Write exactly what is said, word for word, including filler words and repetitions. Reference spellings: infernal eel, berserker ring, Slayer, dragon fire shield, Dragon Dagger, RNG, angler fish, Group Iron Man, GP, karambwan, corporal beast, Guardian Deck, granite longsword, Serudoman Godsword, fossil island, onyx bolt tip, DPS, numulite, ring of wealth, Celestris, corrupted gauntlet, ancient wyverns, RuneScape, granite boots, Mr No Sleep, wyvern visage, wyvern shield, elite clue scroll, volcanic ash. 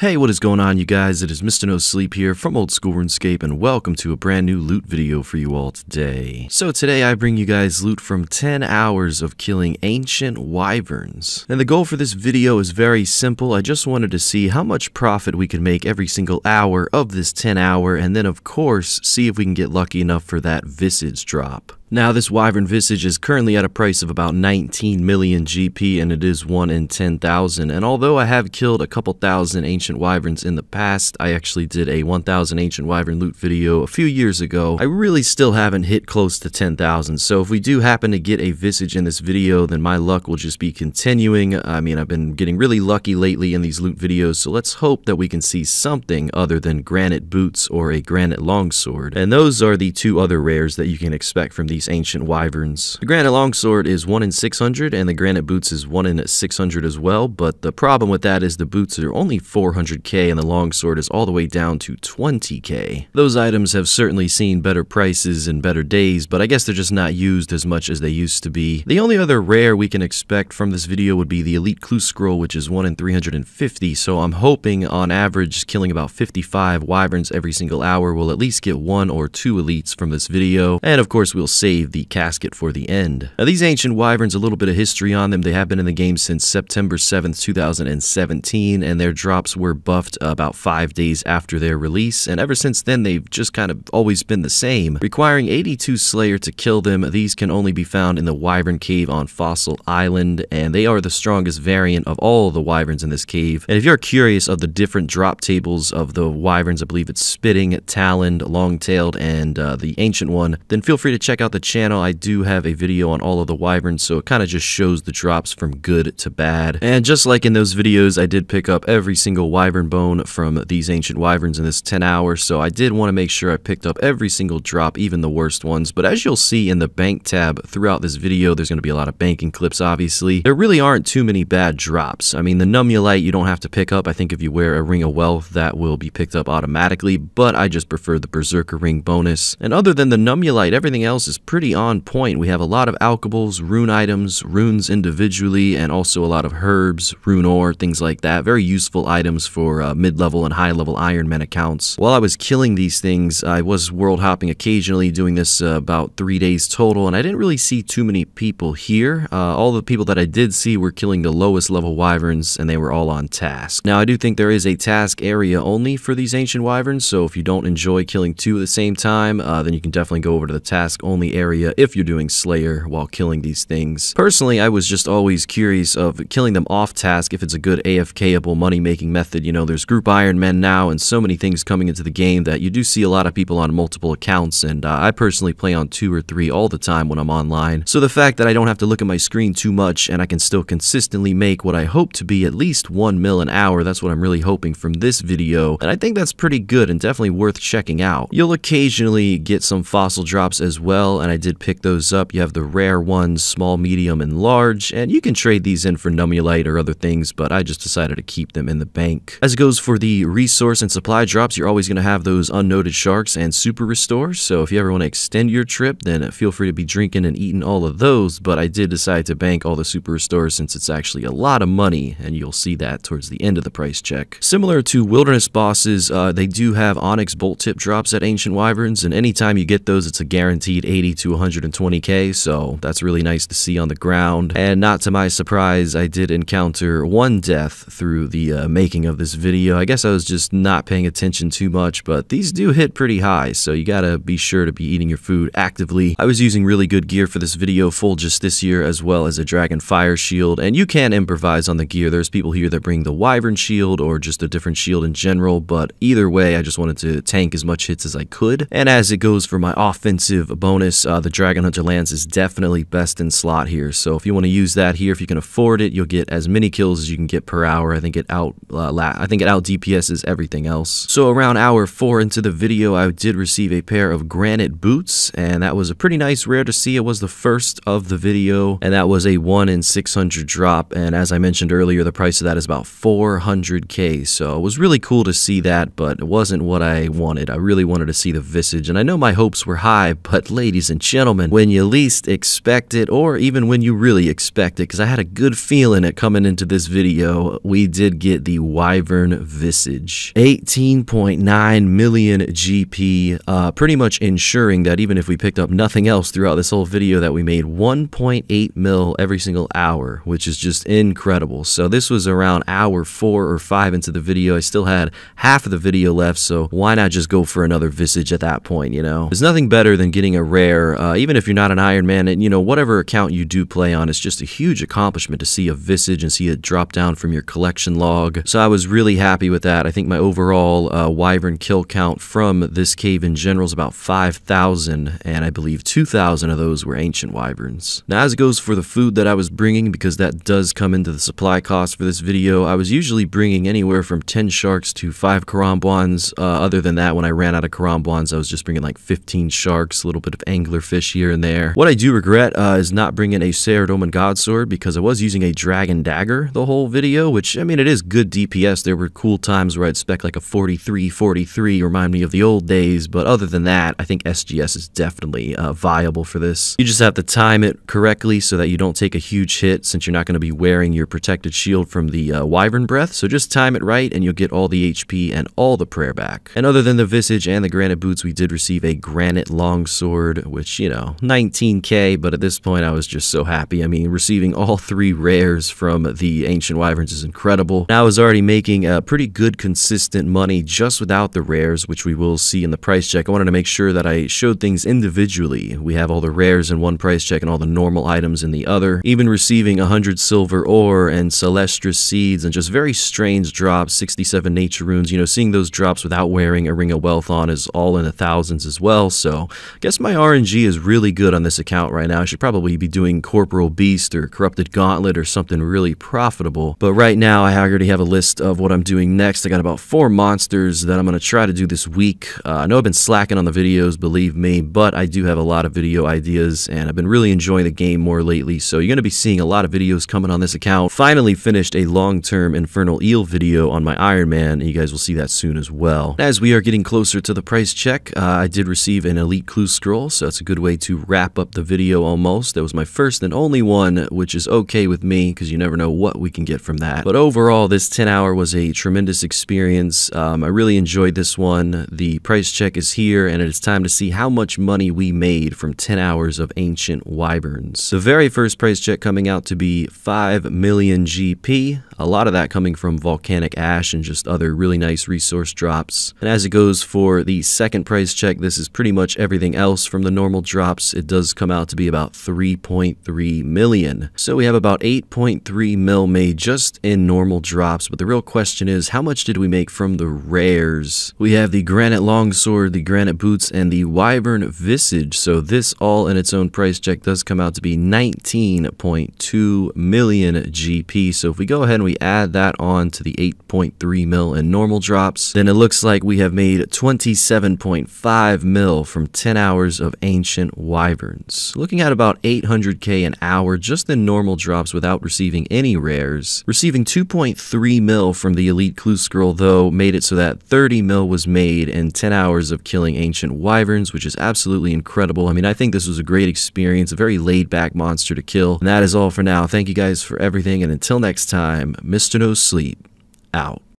Hey, what is going on, you guys? It is Mister No Sleep here from Old School RuneScape, and welcome to a brand new loot video for you all today. So today I bring you guys loot from ten hours of killing ancient wyverns. And the goal for this video is very simple. I just wanted to see how much profit we could make every single hour of this ten hour, and then of course see if we can get lucky enough for that visage drop. Now, this wyvern visage is currently at a price of about nineteen million G P, and it is one in ten thousand. And although I have killed a couple thousand ancient wyverns in the past, I actually did a one thousand ancient wyvern loot video a few years ago, I really still haven't hit close to ten thousand. So if we do happen to get a visage in this video, then my luck will just be continuing. I mean, I've been getting really lucky lately in these loot videos, so let's hope that we can see something other than granite boots or a granite longsword. And those are the two other rares that you can expect from these ancient wyverns. The granite longsword is one in six hundred, and the granite boots is one in six hundred as well, but the problem with that is the boots are only four hundred K and the longsword is all the way down to twenty K. Those items have certainly seen better prices and better days, but I guess they're just not used as much as they used to be. The only other rare we can expect from this video would be the elite clue scroll, which is one in three hundred fifty, so I'm hoping on average killing about fifty-five wyverns every single hour will at least get one or two elites from this video, and of course we'll save the casket for the end. Now, these ancient wyverns, a little bit of history on them. They have been in the game since September seventh two thousand seventeen, and their drops were buffed about five days after their release, and ever since then they've just kind of always been the same, requiring eighty-two slayer to kill them. These can only be found in the wyvern cave on Fossil Island, and they are the strongest variant of all the wyverns in this cave. And if you're curious of the different drop tables of the wyverns, I believe it's spitting, taloned, long-tailed, and uh, the ancient one, then feel free to check out the channel. I do have a video on all of the wyverns, so it kind of just shows the drops from good to bad. And just like in those videos, I did pick up every single wyvern bone from these ancient wyverns in this ten hour, so I did want to make sure I picked up every single drop, even the worst ones. But as you'll see in the bank tab throughout this video, there's going to be a lot of banking clips, obviously. There really aren't too many bad drops. I mean, the numulite you don't have to pick up. I think if you wear a ring of wealth, that will be picked up automatically, but I just prefer the berserker ring bonus. And other than the numulite, everything else is pretty on point. We have a lot of alchables, rune items, runes individually, and also a lot of herbs, rune ore, things like that. Very useful items for uh, mid-level and high-level Iron Man accounts. While I was killing these things, I was world hopping occasionally, doing this uh, about three days total, and I didn't really see too many people here. Uh, all the people that I did see were killing the lowest level wyverns, and they were all on task. Now, I do think there is a task area only for these ancient wyverns, so if you don't enjoy killing two at the same time, uh, then you can definitely go over to the task only area area if you're doing slayer while killing these things. Personally, I was just always curious of killing them off task if it's a good A F K-able money-making method. You know, there's Group Iron Man now and so many things coming into the game that you do see a lot of people on multiple accounts, and uh, I personally play on two or three all the time when I'm online. So the fact that I don't have to look at my screen too much and I can still consistently make what I hope to be at least one mil an hour, that's what I'm really hoping from this video, and I think that's pretty good and definitely worth checking out. You'll occasionally get some fossil drops as well, and I did pick those up. You have the rare ones, small, medium, and large, and you can trade these in for numulite or other things, but I just decided to keep them in the bank. As it goes for the resource and supply drops, you're always going to have those unnoted sharks and super restores, so if you ever want to extend your trip, then feel free to be drinking and eating all of those, but I did decide to bank all the super restores since it's actually a lot of money, and you'll see that towards the end of the price check. Similar to wilderness bosses, uh, they do have onyx bolt tip drops at ancient wyverns, and anytime you get those, it's a guaranteed eighty to one hundred twenty K, so that's really nice to see on the ground. And not to my surprise, I did encounter one death through the uh, making of this video. I guess I was just not paying attention too much, but these do hit pretty high, so you gotta be sure to be eating your food actively. I was using really good gear for this video, full just this year, as well as a dragon fire shield, and you can improvise on the gear. There's people here that bring the wyvern shield or just a different shield in general, but either way, I just wanted to tank as much hits as I could. And as it goes for my offensive bonus, Uh, the Dragon Hunter Lance is definitely best in slot here, so if you want to use that here, if you can afford it, you'll get as many kills as you can get per hour. I think it out uh, la I think it out D P Ss everything else. So around hour four into the video, I did receive a pair of granite boots, and that was a pretty nice rare to see. It was the first of the video, and that was a one in six hundred drop, and as I mentioned earlier, the price of that is about four hundred K, so it was really cool to see that, but it wasn't what I wanted. I really wanted to see the visage, and I know my hopes were high, but ladies ladies and gentlemen, when you least expect it, or even when you really expect it, because I had a good feeling it coming into this video, we did get the Wyvern Visage. eighteen point nine million G P, uh, pretty much ensuring that even if we picked up nothing else throughout this whole video, that we made one point eight mil every single hour, which is just incredible. So this was around hour four or five into the video. I still had half of the video left, so why not just go for another Visage at that point, you know? There's nothing better than getting a rare, uh, even if you're not an Iron Man, and, you know, whatever account you do play on, it's just a huge accomplishment to see a Visage and see it drop down from your collection log. So I was really happy with that. I think my overall uh, Wyvern kill count from this cave in general is about five thousand, and I believe two thousand of those were ancient wyverns. Now, as it goes for the food that I was bringing, because that does come into the supply cost for this video, I was usually bringing anywhere from ten sharks to five karambwans. Uh, other than that, when I ran out of karambwans, I was just bringing like fifteen sharks, a little bit of angler fish here and there. What I do regret uh, is not bringing a Serudoman Godsword, because I was using a Dragon Dagger the whole video, which, I mean, it is good D P S. There were cool times where I'd spec like a forty-three forty-three, remind me of the old days, but other than that, I think S G S is definitely uh, viable for this. You just have to time it correctly so that you don't take a huge hit, since you're not going to be wearing your protected shield from the uh, Wyvern Breath, so just time it right and you'll get all the H P and all the prayer back. And other than the Visage and the Granite Boots, we did receive a Granite Longsword, which, you know, nineteen K, but at this point I was just so happy. I mean, receiving all three rares from the Ancient Wyverns is incredible. And I was already making a pretty good consistent money just without the rares, which we will see in the price check. I wanted to make sure that I showed things individually. We have all the rares in one price check and all the normal items in the other. Even receiving one hundred silver ore and Celestris seeds and just very strange drops, sixty-seven nature runes, you know, seeing those drops without wearing a Ring of Wealth on is all in the thousands as well. So I guess my R N G is really good on this account right now. I should probably be doing Corporal Beast or Corrupted Gauntlet or something really profitable. But right now I already have a list of what I'm doing next. I got about four monsters that I'm going to try to do this week. Uh, I know I've been slacking on the videos, believe me, but I do have a lot of video ideas and I've been really enjoying the game more lately. So you're going to be seeing a lot of videos coming on this account. Finally finished a long-term Infernal Eel video on my Iron Man, and you guys will see that soon as well. As we are getting closer to the price check, uh, I did receive an Elite Clue Scroll, so that's a good way to wrap up the video almost. That was my first and only one, which is okay with me because you never know what we can get from that. But overall, this ten hour was a tremendous experience. Um, I really enjoyed this one. The price check is here, and it is time to see how much money we made from ten hours of Ancient Wyverns. The very first price check coming out to be five million G P. A lot of that coming from Volcanic Ash and just other really nice resource drops. And as it goes for the second price check, this is pretty much everything else from the normal drops. It does come out to be about three point three million. So we have about eight point three mil made just in normal drops, but the real question is, how much did we make from the rares? We have the Granite Longsword, the Granite Boots, and the Wyvern Visage, so this all in its own price check does come out to be nineteen point two million G P. So if we go ahead and we We add that on to the eight point three mil in normal drops, then it looks like we have made twenty-seven point five mil from ten hours of Ancient Wyverns. Looking at about eight hundred K an hour just in normal drops without receiving any rares. Receiving two point three mil from the Elite Clue Scroll though made it so that thirty mil was made in ten hours of killing Ancient Wyverns, which is absolutely incredible. I mean, I think this was a great experience, a very laid back monster to kill. And that is all for now. Thank you guys for everything, and until next time, Mister No Sleep out.